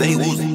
they was